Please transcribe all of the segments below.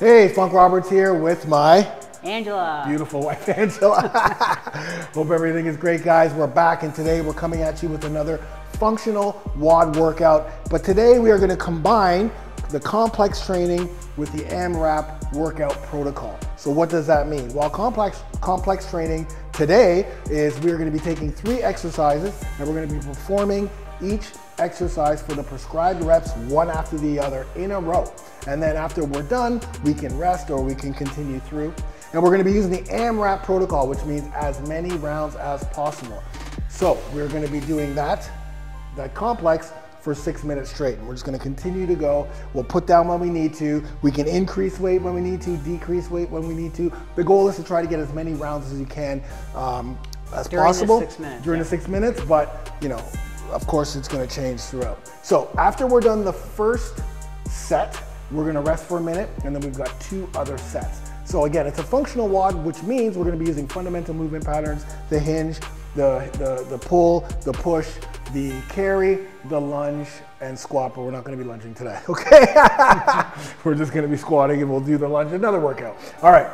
Hey, Funk Roberts here with my Angela. Beautiful wife, Angela. Hope everything is great, guys. We're back, and today we're coming at you with another functional WOD workout. But today we are going to combine the complex training with the AMRAP workout protocol. So what does that mean? Well, complex training today is we're going to be taking 3 exercises, and we're going to be performing each exercise for the prescribed reps one after the other in a row. And then after we're done, we can rest or we can continue through. And we're going to be using the AMRAP protocol, which means as many rounds as possible. So we're going to be doing that complex for 6 minutes straight. And we're just going to continue to go. We'll put down when we need to. We can increase weight when we need to, decrease weight when we need to. The goal is to try to get as many rounds as you can as possible during the 6 minutes. But, you know, of course, it's going to change throughout. So after we're done the first set, we're going to rest for a minute, and then we've got 2 other sets. So again, it's a functional WOD, which means we're going to be using fundamental movement patterns, the hinge, the pull, the push, the carry, the lunge, and squat, but we're not going to be lunging today, okay? We're just going to be squatting, and we'll do the lunge, another workout. All right.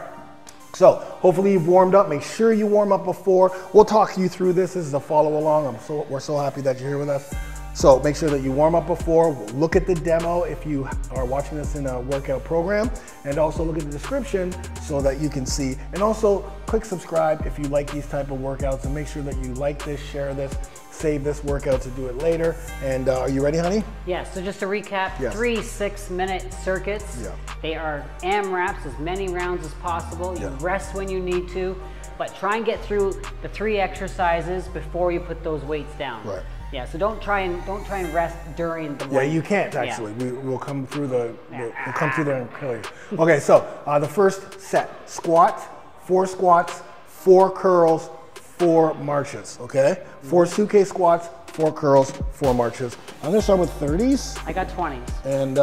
So hopefully you've warmed up. Make sure you warm up before. We'll talk you through this. This is a follow along. We're so happy that you're here with us. So make sure that you warm up before. We'll look at the demo if you are watching this in a workout program, and also look at the description so that you can see. And also click subscribe if you like these type of workouts, and make sure that you like this, share this, save this workout to do it later. And are you ready, honey? Yeah, so just to recap, yes. 3 6-minute circuits. Yeah. They are AMRAPs, as many rounds as possible. You rest when you need to, but try and get through the 3 exercises before you put those weights down. Right. Yeah, so don't try and rest during the workout. Yeah, you can't actually. Yeah. We'll come through we'll come through there and kill you. Okay, so the first set: squats, 4 curls, 4 marches. Okay, 4 suitcase squats, 4 curls, 4 marches. I'm gonna start with 30s. I got 20s. And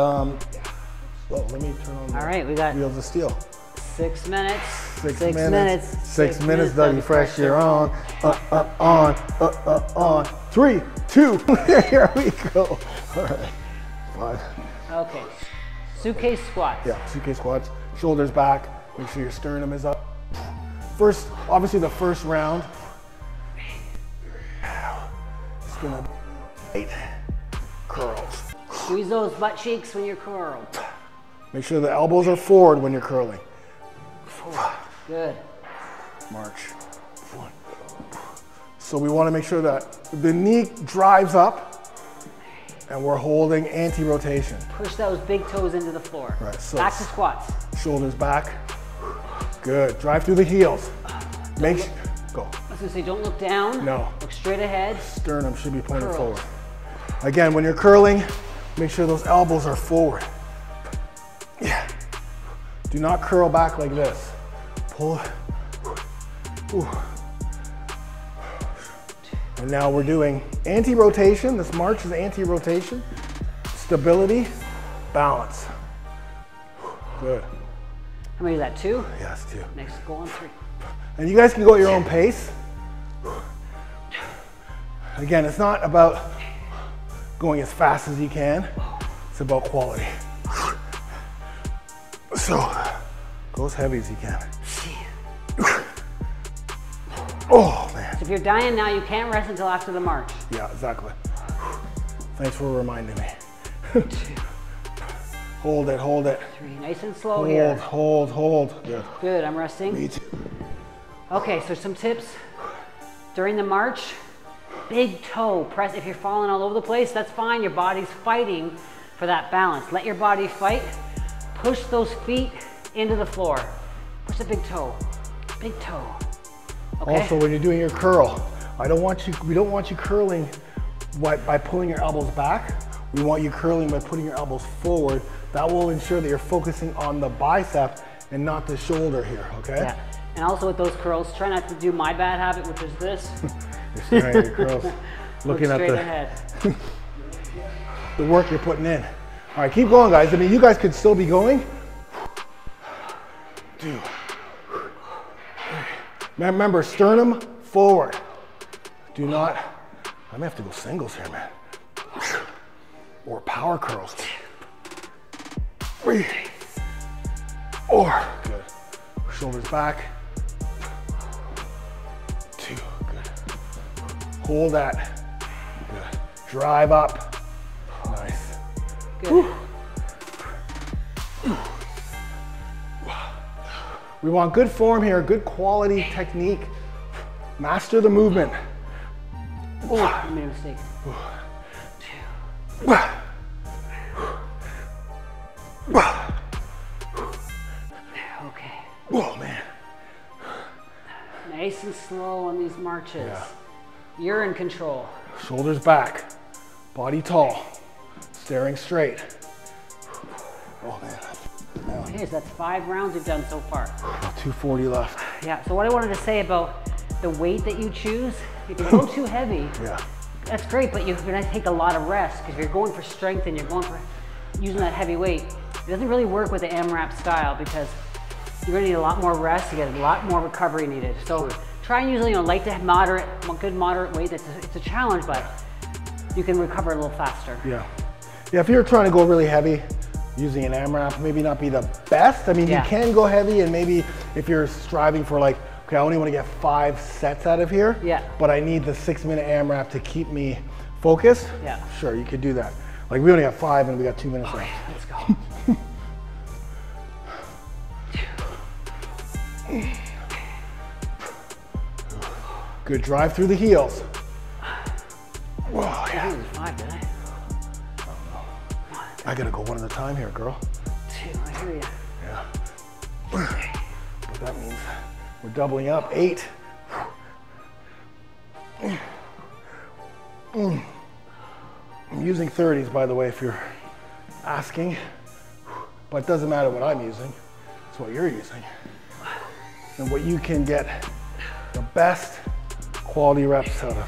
let me turn on. All right, we got wheels of steel. 6 minutes, Dougie Fresh, you're on, on. 3, 2, here we go. All right, 5. Okay, suitcase squats. Yeah, suitcase squats, shoulders back, make sure your sternum is up. First, obviously the first round, it's gonna be 8 curls. Squeeze those butt cheeks when you're curled. Make sure the elbows are forward when you're curling. Good. March. So we want to make sure that the knee drives up and we're holding anti-rotation. Push those big toes into the floor. Right, so back to squats. Shoulders back. Good. Drive through the heels. Go. I was going to say, don't look down. No. Look straight ahead. Sternum should be pointed forward. Again, when you're curling, make sure those elbows are forward. Yeah. Do not curl back like this. Pull. Ooh. And now we're doing anti-rotation. This march is anti-rotation. Stability, balance. Good. How many is that, 2? Yes, 2. Next, go on 3. And you guys can go at your own pace. Again, it's not about going as fast as you can. It's about quality. So, go as heavy as you can. Oh, man. So if you're dying now, you can't rest until after the march. Yeah, exactly. Thanks for reminding me. 2. Hold it, hold it. 3, nice and slow here. Hold, hold. Good. Good, I'm resting. Me too. Okay, so some tips. During the march, big toe press. If you're falling all over the place, that's fine. Your body's fighting for that balance. Let your body fight. Push those feet into the floor. Push the big toe. Big toe. Okay. Also, when you're doing your curl, we don't want you curling by pulling your elbows back. We want you curling by putting your elbows forward. That will ensure that you're focusing on the bicep and not the shoulder here, okay? Yeah. And also with those curls, try not to do my bad habit, which is this. You're staring at your curls. Looking at the work you're putting in. All right, keep going, guys. I mean, you guys could still be going. Dude. Remember, sternum forward. Do not, I may have to go singles here, man. Or power curls. 3. Or good. Shoulders back. 2, good. Hold that. Good. Drive up. Nice. Good. Woo. We want good form here, good quality technique. Master the movement. Oh, I made a mistake. Okay. Whoa, man. Nice and slow on these marches. Yeah. You're in control. Shoulders back, body tall, staring straight. Oh, man. Okay, so that's 5 rounds we've done so far. 240 left. Yeah, so what I wanted to say about the weight that you choose, if you go too heavy, yeah, that's great, but you're gonna take a lot of rest because you're going for strength and you're going for using that heavy weight. It doesn't really work with the AMRAP style because you're gonna need a lot more rest, you get a lot more recovery needed. So try and use, you know, light to moderate, good moderate weight. It's a challenge, but you can recover a little faster. Yeah. Yeah, if you're trying to go really heavy, using an AMRAP maybe not be the best. I mean, yeah, you can go heavy, and maybe if you're striving for like, okay, I only want to get 5 sets out of here, yeah, but I need the 6-minute AMRAP to keep me focused. Yeah. Sure, you could do that. Like we only got 5 and we got 2 minutes left. Okay, let's go. Good drive through the heels. Whoa, yeah. I gotta go one at a time here, girl. 2, I hear you. Yeah. But that means we're doubling up. 8. I'm using 30s, by the way, if you're asking. But it doesn't matter what I'm using. It's what you're using. And what you can get the best quality reps out of.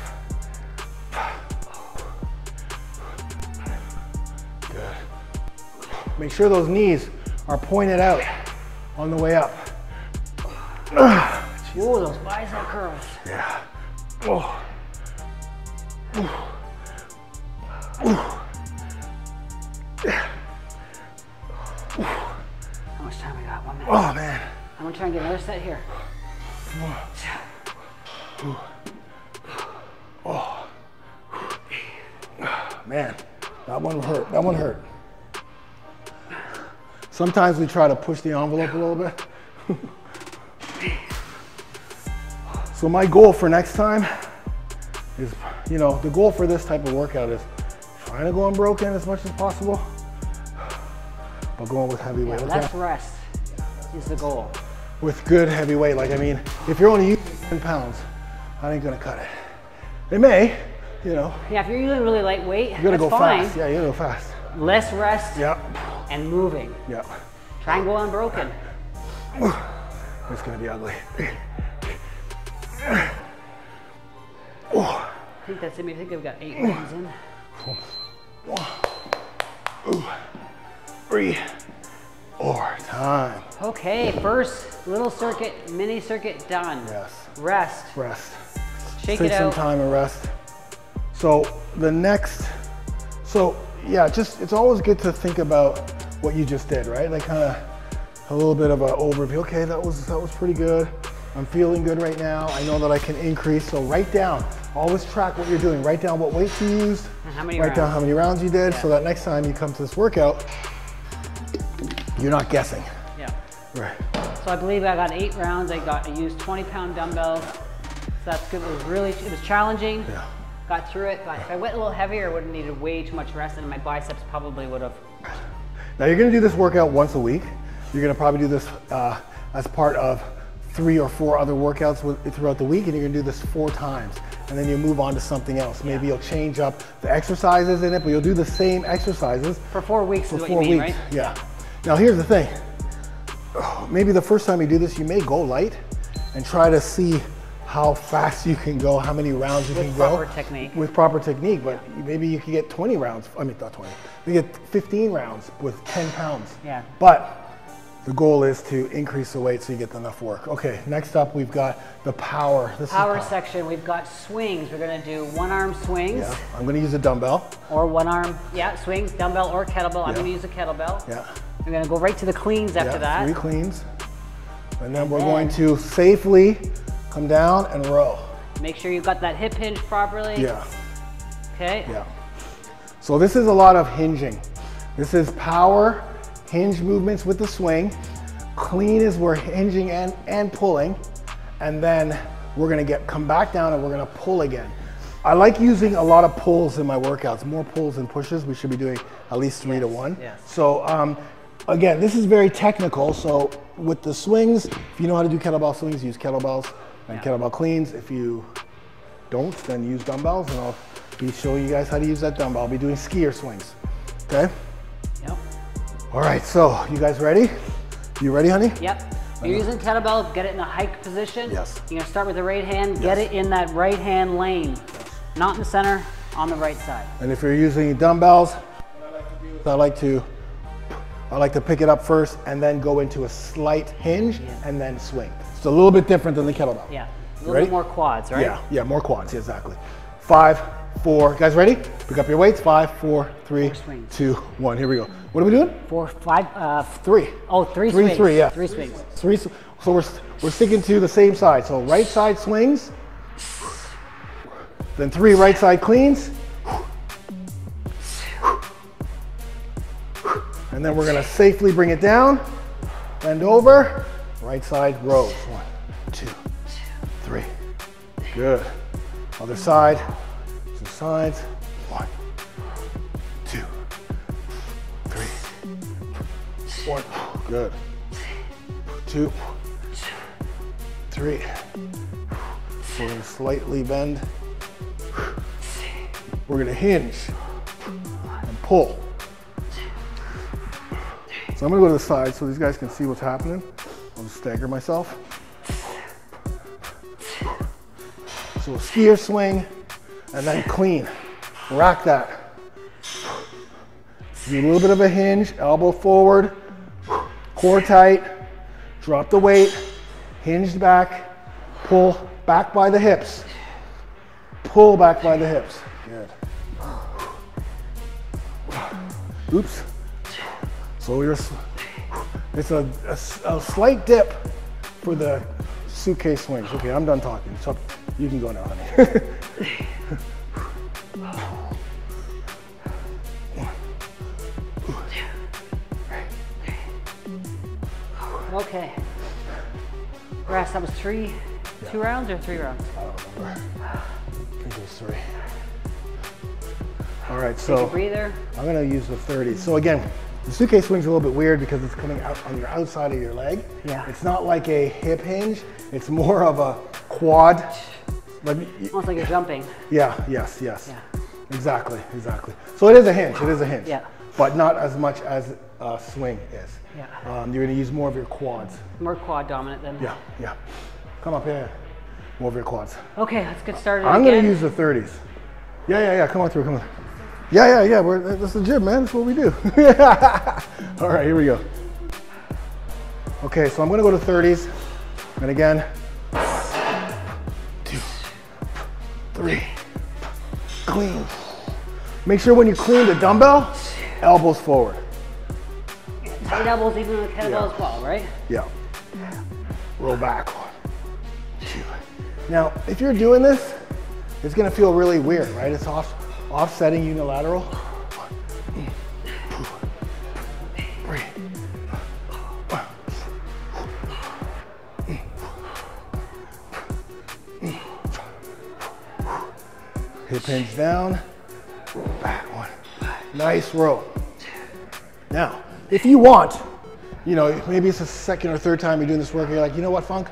Make sure those knees are pointed out on the way up. Whoa, those bicep curls. Yeah. Oh. How much time we got? 1 minute. Oh, man. I'm gonna try and get another set here. Oh. Man, that one hurt. That one hurt. Sometimes we try to push the envelope a little bit. So my goal for next time is, you know, the goal for this type of workout is trying to go unbroken as much as possible, but going with heavy weight. Yeah, less rest is the goal. With good heavy weight. Like, I mean, if you're only using 10 pounds, I ain't gonna cut it. They may, you know. Yeah, if you're using really light weight, you're gonna go fast. Yeah, you're gonna go fast. Less rest. Yep. And moving. Yep. Try and go unbroken. It's gonna be ugly. I think that's it. I think I've got 8 rounds in. 1, 2, 3, 4 time. Okay, first little circuit, mini circuit done. Yes. Rest. Rest. Shake it out. Take some time and rest. So the next, so yeah, just, it's always good to think about what you just did, right? Like kind of a little bit of an overview. Okay, that was pretty good. I'm feeling good right now. I know that I can increase. So write down, always track what you're doing. Write down what weights you used. Write down how many rounds you did. Yeah. So that next time you come to this workout, you're not guessing. Yeah. Right. So I believe I got 8 rounds. I used 20-pound dumbbells. So that's good. It was really, it was challenging. Yeah. Got through it, but if I went a little heavier, I would have needed way too much rest and my biceps probably would have. Now you're gonna do this workout once a week. You're gonna probably do this as part of 3 or 4 other workouts throughout the week, and you're gonna do this 4 times. And then you move on to something else. Maybe you'll change up the exercises in it, but you'll do the same exercises. For 4 weeks is what you mean, right? Yeah. Now here's the thing. Maybe the first time you do this, you may go light and try to see how fast you can go, how many rounds you can go. With proper technique. With proper technique, but maybe you can get 20 rounds, I mean, not 20, you get 15 rounds with 10 pounds. Yeah. But the goal is to increase the weight so you get enough work. Okay, next up we've got the power. This power section, we've got swings. We're gonna do one arm swings. Yeah, I'm gonna use a dumbbell. Or one arm, yeah, swings, dumbbell or kettlebell. Yeah. I'm gonna use a kettlebell. Yeah. We're gonna go right to the cleans after that. 3 cleans. And then we're going to safely come down and row. Make sure you've got that hip hinge properly. Yeah. Okay. Yeah. So this is a lot of hinging. This is power hinge movements with the swing. Clean is we're hinging and pulling. And then we're gonna come back down and we're gonna pull again. I like using a lot of pulls in my workouts, more pulls than pushes. We should be doing at least 3 to 1. Yes. So again, this is very technical. So with the swings, if you know how to do kettlebell swings, use kettlebells and kettlebell cleans. If you don't, then use dumbbells, and I'll be showing you guys how to use that dumbbell. I'll be doing skier swings, okay? Yep. All right, so you guys ready? You ready, honey? Yep. You're using kettlebell, get it in a hike position. Yes. You're gonna start with the right hand, get it in that right hand lane. Not in the center, on the right side. And if you're using dumbbells, what I like to do is I like to pick it up first and then go into a slight hinge and then swing. It's a little bit different than the kettlebell. Yeah, a little bit more quads, right? Yeah, yeah, more quads, exactly. 5, 4, guys ready? Pick up your weights, 5, 4, 3, 2, 1, here we go. What are we doing? 4, 5, 3. Oh, 3 swings. 3, yeah. 3 swings. 3, so we're sticking to the same side. So right side swings. Then 3 right side cleans. And then we're gonna safely bring it down, bend over, right side rows. 1, 2, 3. Good. Other side, 2 sides. 1, 2, 3. 1, good. 2, 3. We're gonna slightly bend. We're gonna hinge and pull. So I'm gonna go to the side so these guys can see what's happening. I'll just stagger myself. So we'll skier swing and then clean. Rack that. Do a little bit of a hinge, elbow forward, core tight, drop the weight, hinge back, pull back by the hips. Pull back by the hips. Good. Oops. So it's a slight dip for the suitcase swings. Okay, I'm done talking. So you can go now, honey. 1. Okay. Rest. That was 2 rounds or 3 rounds? I don't remember. I think it was 3. All right, so I'm gonna use the 30. So again, the suitcase swing's a little bit weird because it's coming out on your outside of your leg. Yeah. It's not like a hip hinge. It's more of a quad. Almost like you're jumping. Yeah, yes. Yeah. Exactly. So it is a hinge, Yeah. But not as much as a swing is. Yeah. You're gonna use more of your quads. More quad dominant then. Yeah. Come up here, more of your quads. Okay, let's get started I'm gonna use the 30s. Yeah, come on through. Yeah, that's the gym, man, that's what we do. All right, here we go. Okay, so I'm gonna go to 30s, and again, 2, 3, clean. Make sure when you clean the dumbbell, elbows forward. Tight elbows even with kettlebell as well, right? Yeah, roll back, 1, 2. Now, if you're doing this, it's gonna feel really weird, right? It's offsetting unilateral. 3. Hip hinge down, back 1. Nice row. Now, if you want, you know, maybe it's the 2nd or 3rd time you're doing this work and you're like, you know what, Funk?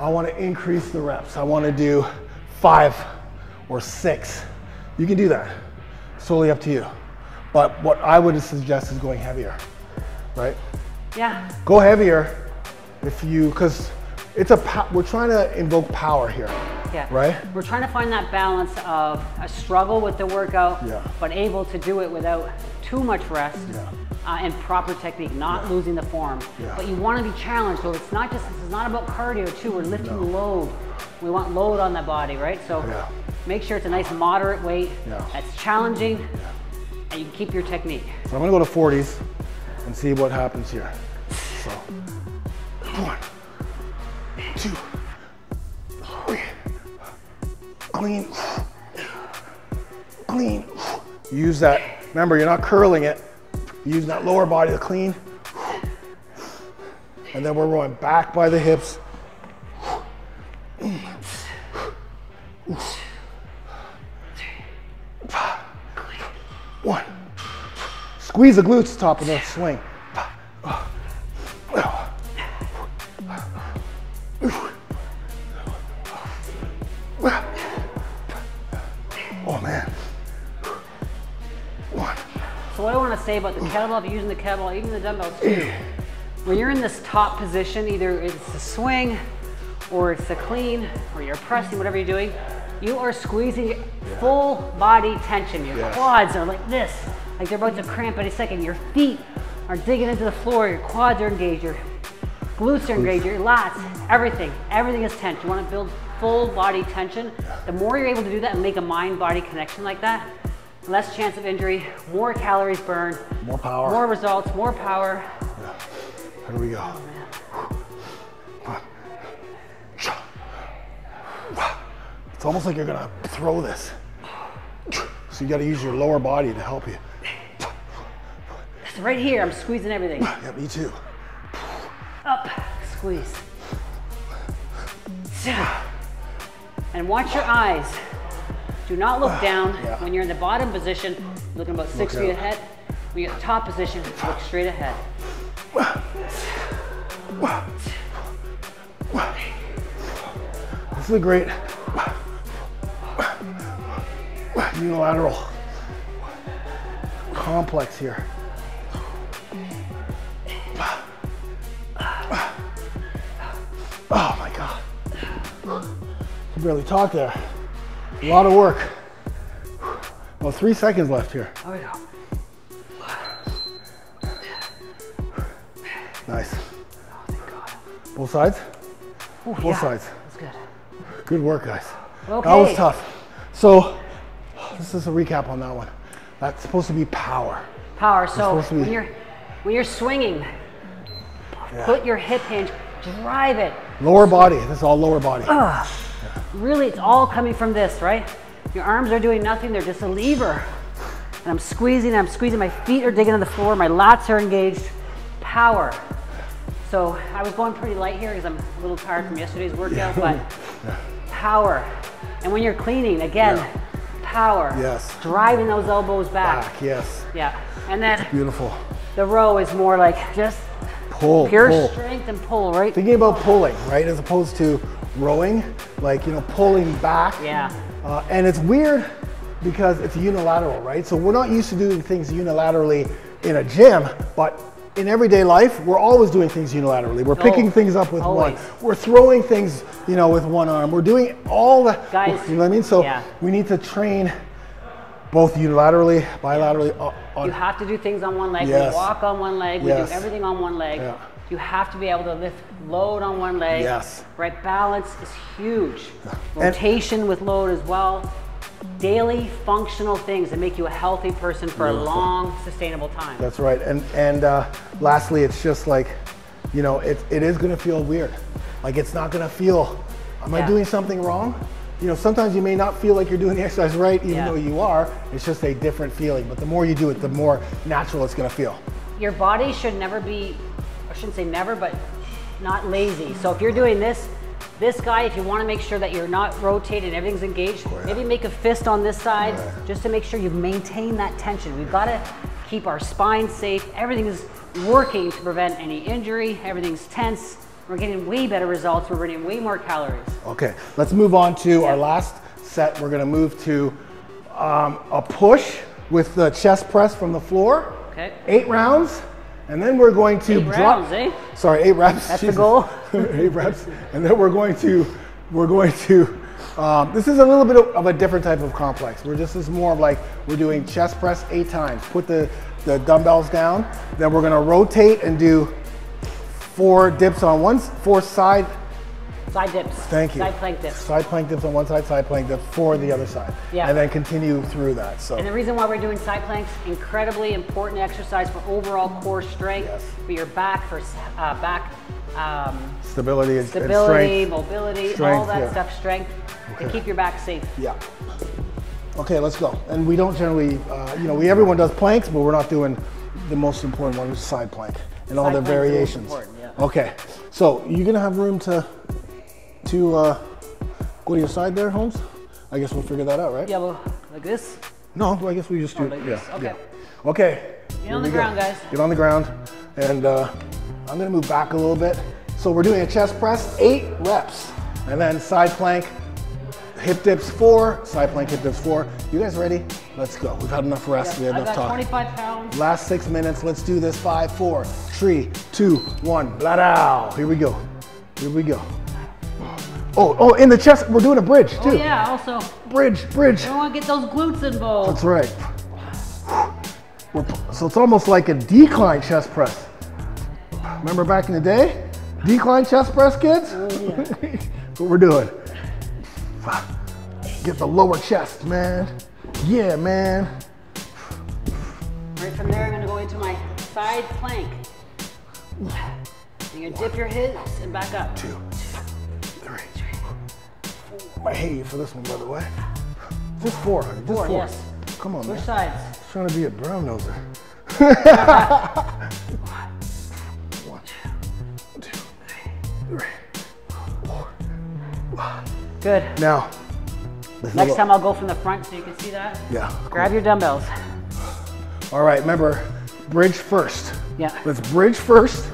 I want to increase the reps. I want to do 5 or 6. You can do that, it's totally up to you. But what I would suggest is going heavier, right? Yeah. Go heavier because it's we're trying to invoke power here, right? We're trying to find that balance of a struggle with the workout, but able to do it without too much rest and proper technique, not losing the form. Yeah. But you want to be challenged, so it's not just, it's not about cardio too, we're lifting load. We want load on the body, right? So. Yeah. Make sure it's a nice moderate weight that's challenging and you can keep your technique. So I'm gonna go to 40s. and see what happens here. So, 1, 2, 3, clean, clean. Use that, remember you're not curling it, use that lower body to clean. And then we're going back by the hips. One. Squeeze the glutes top of that swing. Oh man. One. So what I want to say about the kettlebell, if you're using the kettlebell, even the dumbbell too, when you're in this top position, either it's the swing or it's the clean or you're pressing, whatever you're doing, you are squeezing full body tension. Your quads are like this, like they're about to cramp any second. Your feet are digging into the floor, your quads are engaged, your glutes are engaged, your lats, everything is tense. You want to build full body tension. The more you're able to do that and make a mind-body connection like that, less chance of injury, more calories burned, more power, more results, more power. Here we go. It's almost like you're gonna throw this. So you gotta use your lower body to help you. So right here, I'm squeezing everything. Yeah, me too. Up, squeeze. And watch your eyes. Do not look down. When you're in the bottom position, looking about 6 feet ahead. When you're at the top position, look straight ahead. This is a great unilateral complex here. Oh my God. You barely talk there. A lot of work. Well, 3 seconds left here. Oh yeah. Nice. Oh, thank God. Both sides? Ooh, both sides. That's good. Good work, guys. Okay. That was tough. So, this is a recap on that one. That's supposed to be power. Power. So, when you're swinging, put your hip hinge, drive it. Lower body. This is all lower body. Really, it's all coming from this, right? Your arms are doing nothing. They're just a lever. And I'm squeezing, My feet are digging in the floor. My lats are engaged. Power. So I was going pretty light here because I'm a little tired from yesterday's workout, but power. And when you're cleaning, again, power. Yes. Driving those elbows back. Yes. Yeah. And then it's beautiful. The row is more like just pull. Pure strength and pull, right? Thinking about pulling, right, as opposed to rowing, like, you know, pulling back. Yeah. And it's weird because it's unilateral, right? So we're not used to doing things unilaterally in a gym, but in everyday life, we're always doing things unilaterally. We're picking things up with one. We're throwing things, you know, with one arm. We're doing all that. Guys, you know what I mean? So we need to train both unilaterally, bilaterally. You have to do things on one leg. We walk on one leg. We do everything on one leg. Yeah. You have to be able to lift load on one leg. Yes. Right? Balance is huge. Rotation with load as well. Daily functional things that make you a healthy person for a long, sustainable time. That's right. And lastly, it's just like, you know, it is going to feel weird. Like it's not going to feel, am I doing something wrong? You know, sometimes you may not feel like you're doing the exercise right, even though you are. It's just a different feeling. But the more you do it, the more natural it's going to feel. Your body should never be, I shouldn't say never, but not lazy. So if you're doing this, if you want to make sure that you're not rotated, everything's engaged, maybe make a fist on this side just to make sure you maintain that tension. We've got to keep our spine safe. Everything is working to prevent any injury. Everything's tense. We're getting way better results. We're burning way more calories. Okay, let's move on to our last set. We're going to move to a push with the chest press from the floor. Okay. 8 rounds. And then we're going to drop. Eight reps. That's the goal. 8 reps. And then we're going to this is a little bit of a different type of complex. This is more of like we're doing chest press 8 times. Put the dumbbells down. Then we're gonna rotate and do 4 dips on 4 side Side dips. Thank you. Side plank dips. Side plank dips on one side, side plank dips for the other side. Yeah. And then continue through that. So. And the reason why we're doing side planks, incredibly important exercise for overall core strength, yes. for your back, for stability, mobility, strength, all that yeah. stuff, strength, okay. and keep your back safe. Yeah. Okay, let's go. And we don't generally, you know, everyone does planks, but we're not doing the most important one, which is side plank and all the variations. Yeah. Okay, so you're gonna have room to go to your side there, Holmes. I guess we'll figure that out, right? Yeah, well, like this. No, I guess we just do. Like this. Okay. Yeah. Okay. Get on the ground, guys. Get on the ground, and I'm gonna move back a little bit. So we're doing a chest press, 8 reps, and then side plank. Hip dips 4, side plank hip dips 4. You guys ready? Let's go. We've had enough rest. Yes, we had enough talk. 25 pounds. Last 6 minutes. Let's do this. 5, 4, 3, 2, 1. Blah, dow. Here we go. Here we go. Oh, oh, in the chest. We're doing a bridge too. Oh, yeah, also. Bridge, bridge. You don't want to get those glutes involved. That's right. So it's almost like a decline chest press. Remember back in the day? Decline chest press, kids? Oh, yeah. What we're doing. Get the lower chest, man. Yeah, man. Right from there, I'm gonna go into my side plank. You're gonna dip your hips and back up. 2, 3, 4. I hate you for this one, by the way. Just 4, honey. Just 4. Yes. Come on, man. Which sides? I'm trying to be a brown noser. 1, 2, 3, 4. Good. Now, next time I'll go from the front so you can see that. Yeah. Grab your dumbbells. All right, remember, bridge first. Yeah. Let's bridge first.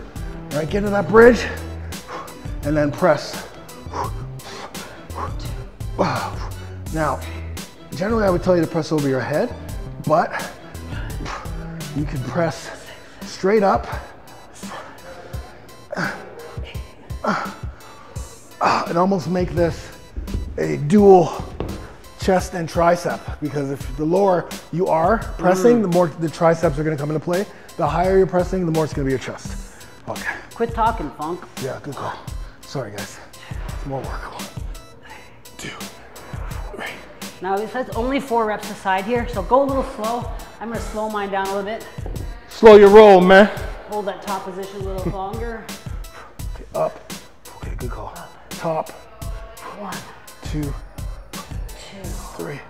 All right, get to that bridge and then press. Now, generally I would tell you to press over your head, but you can press straight up. And almost make this a dual chest and tricep, because if the lower you are pressing, the more the triceps are going to come into play. The higher you're pressing, the more it's going to be your chest. Okay. Quit talking, Funk. Yeah, good call. Sorry, guys. More work. 1, 2, 3. Now, it's only 4 reps aside here, so go a little slow. I'm going to slow mine down a little bit. Slow your roll, man. Hold that top position a little longer. Okay, up. Okay, good call. Up. Top. 1, 2, 3.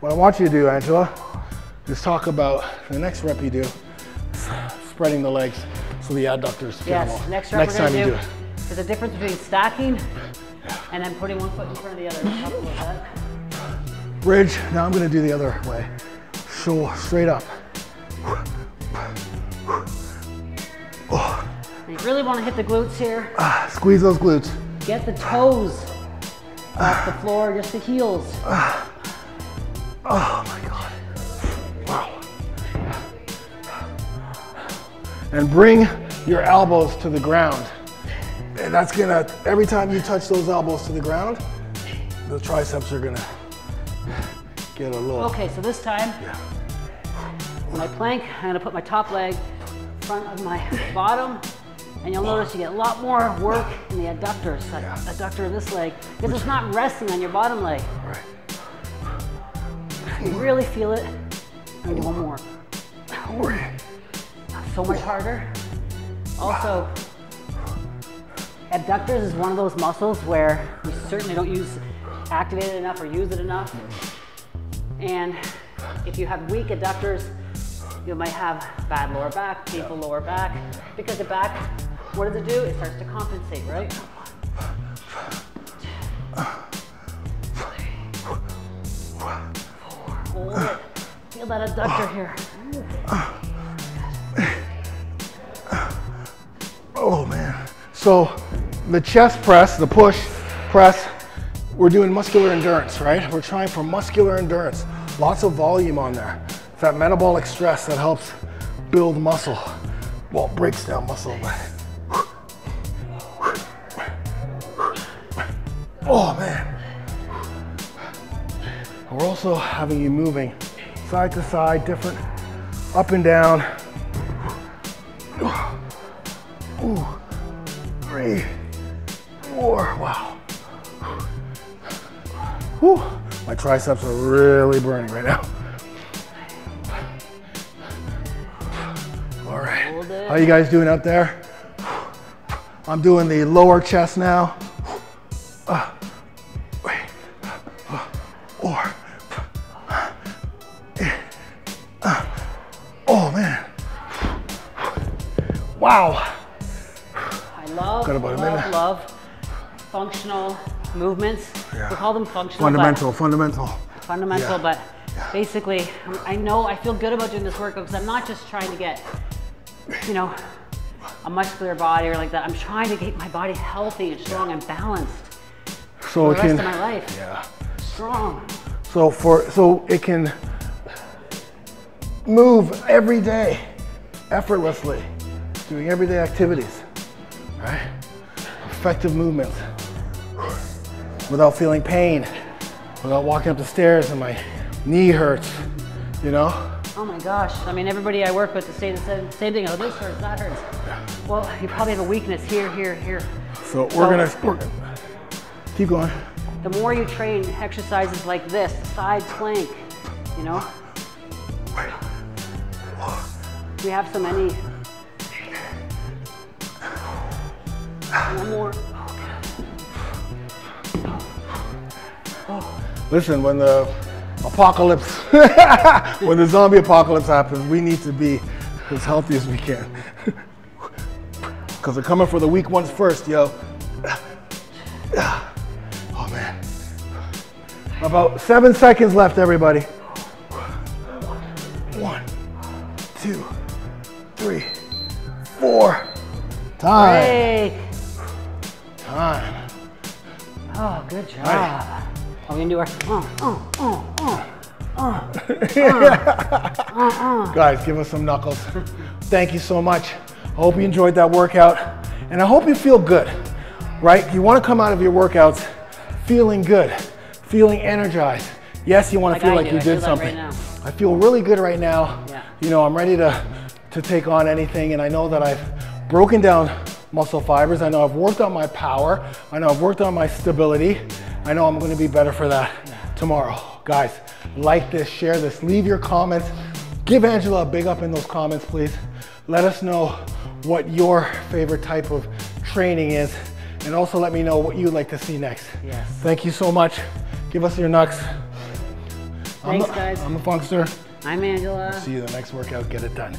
What I want you to do, Angela, is talk about the next rep you do, spreading the legs so the adductors feel more. Yes, next time you do it. There's a difference between stacking and then putting one foot in front of the other. With that. Bridge, now I'm gonna do the other way. Shoulder straight up. You really wanna hit the glutes here. Squeeze those glutes. Get the toes off the floor, just the heels. Oh my God. Wow. And bring your elbows to the ground. And that's gonna, every time you touch those elbows to the ground, the triceps are gonna get a little. Okay, so this time, my plank, I'm gonna put my top leg in front of my bottom. And you'll notice you get a lot more work in the adductors, adductor of this leg, because it's not resting on your bottom leg. Right. You really feel it. And do one more. So much harder. Also, adductors is one of those muscles where we certainly don't activate it enough or use it enough. And if you have weak adductors, you might have bad lower back, painful lower back, because the back, what does it do? It starts to compensate, right? 1, 2, 3, 4. Hold it. Feel that adductor here. Oh man. So the chest press, the push press, we're doing muscular endurance, right? We're trying for muscular endurance. Lots of volume on there. It's that metabolic stress that helps build muscle. Well, it breaks down muscle. Oh man. We're also having you moving side to side, different, up and down. 2, 3, 4. Wow. Whew. My triceps are really burning right now. All right. How you guys doing out there? I'm doing the lower chest now. Oh man. Wow. I love, love functional movements. Yeah. We call them functional. Fundamental, but fundamental, yeah. But yeah. Basically, I know I feel good about doing this workout because I'm not just trying to get, you know, a muscular body or like that. I'm trying to get my body healthy and strong and balanced so for the rest of my life. Yeah. Strong. So it can move every day effortlessly, doing everyday activities, right? Effective movements without feeling pain, without walking up the stairs and my knee hurts, you know? Oh my gosh, I mean everybody I work with to say the same thing, oh this hurts, that hurts. Yeah. Well, you probably have a weakness here, here, here. So we're gonna keep going. The more you train exercises like this, side plank, you know? We have so many. One more. Oh. Listen, when the apocalypse, when the zombie apocalypse happens, we need to be as healthy as we can. Because they're coming for the weak ones first, yo. Oh man. About 7 seconds left, everybody. 1, 2, 3, 4. Time. Break. Time. Oh, good job. Right. Oh, we can do our. Guys, give us some knuckles. Thank you so much. I hope you enjoyed that workout, and I hope you feel good. Right? You want to come out of your workouts feeling good, feeling energized. Yes, you want to feel like you did something. I feel really good right now. Yeah. You know, I'm ready to take on anything, and I know that I've broken down muscle fibers. I know I've worked on my power. I know I've worked on my stability. I know I'm gonna be better for that tomorrow. Guys, like this, share this, leave your comments. Give Angela a big up in those comments, please. Let us know what your favorite type of training is, and also let me know what you'd like to see next. Yes. Thank you so much. Give us your knucks. Thanks, guys. I'm a Funkster. I'm Angela. See you in the next workout. Get it done.